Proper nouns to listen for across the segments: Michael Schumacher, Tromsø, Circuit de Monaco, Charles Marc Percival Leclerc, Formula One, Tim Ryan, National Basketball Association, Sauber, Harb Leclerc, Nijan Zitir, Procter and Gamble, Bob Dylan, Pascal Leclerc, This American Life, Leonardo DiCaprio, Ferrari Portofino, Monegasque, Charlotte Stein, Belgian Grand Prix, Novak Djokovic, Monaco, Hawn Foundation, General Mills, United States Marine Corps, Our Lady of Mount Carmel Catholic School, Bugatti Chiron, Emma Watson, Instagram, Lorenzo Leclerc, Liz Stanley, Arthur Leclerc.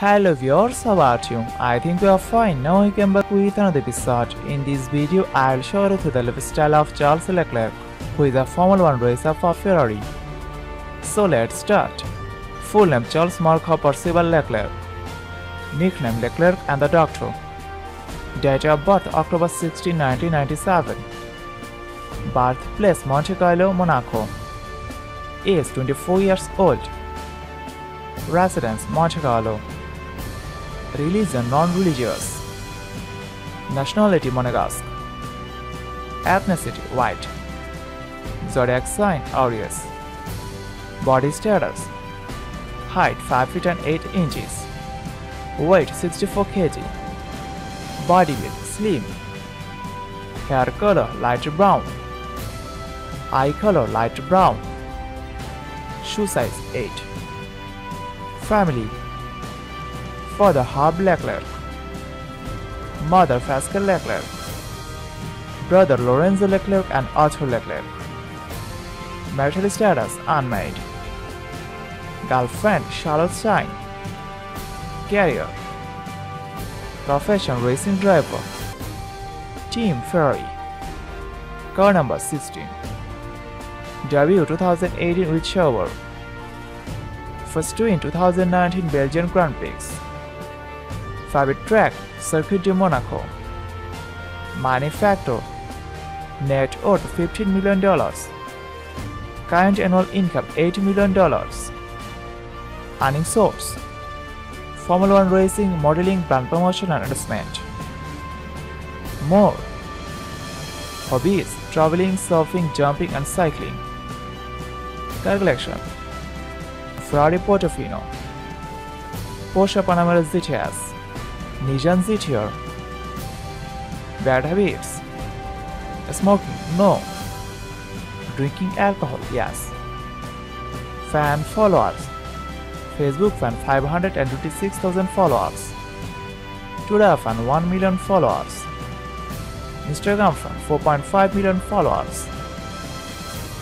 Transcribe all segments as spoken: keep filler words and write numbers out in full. Hello viewers, how are you? I think you are fine. Now I came back with another episode. In this video, I'll show you through the lifestyle of Charles Leclerc, who is a Formula One racer for Ferrari. So let's start. Full name Charles Marc Percival Leclerc. Nickname Leclerc and the Doctor. Date of birth October sixteenth nineteen ninety-seven. Birthplace Monte Carlo, Monaco. Age twenty-four years old. Residence Monte Carlo. Religion non-religious. Nationality Monegasque. Ethnicity white. Zodiac sign Aries. Body status. Height five feet and eight inches. Weight sixty-four kilograms. Body weight slim. Hair color light brown. Eye color light brown. Shoe size eight. Family. Father Harb Leclerc. Mother Pascal Leclerc. Brother Lorenzo Leclerc and Arthur Leclerc. Marital status unmarried. Girlfriend Charlotte Stein. Career. Profession racing driver. Team Ferrari. Car number sixteen. Debut twenty eighteen with Sauber. First win twenty nineteen Belgian Grand Prix. Favorite track Circuit de Monaco. Money factor. Net worth fifteen million dollars. Current annual income eight million dollars. Earning source: Formula One racing, modeling, brand promotion and advertisement. More hobbies: traveling, surfing, jumping and cycling. Car collection: Ferrari Portofino, Porsche Panamera G T S, Nijan Zitir. Bad habits: smoking, no. Drinking alcohol, yes. Fan followers: Facebook fan five hundred twenty-six thousand followers, Twitter fan one million followers, Instagram fan four point five million followers.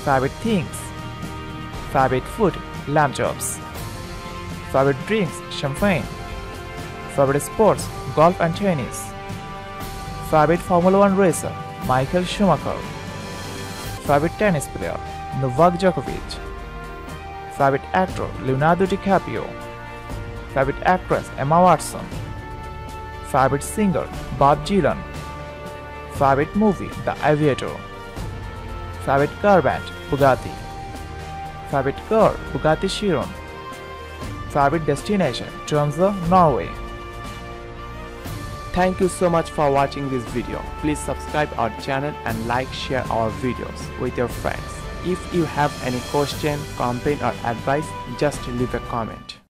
Favorite things: favorite food, lamb chops. Favorite drinks, champagne. Favorite sports, golf and tennis. Favorite Formula One racer, Michael Schumacher. Favorite tennis player, Novak Djokovic. Favorite actor, Leonardo DiCaprio. Favorite actress, Emma Watson. Favorite singer, Bob Dylan. Favorite movie, The Aviator. Favorite car brand, Bugatti. Favorite car, Bugatti Chiron. Favorite destination, Tromsø, Norway. Thank you so much for watching this video. Please subscribe our channel and like, share our videos with your friends. If you have any question, complaint or advice, just leave a comment.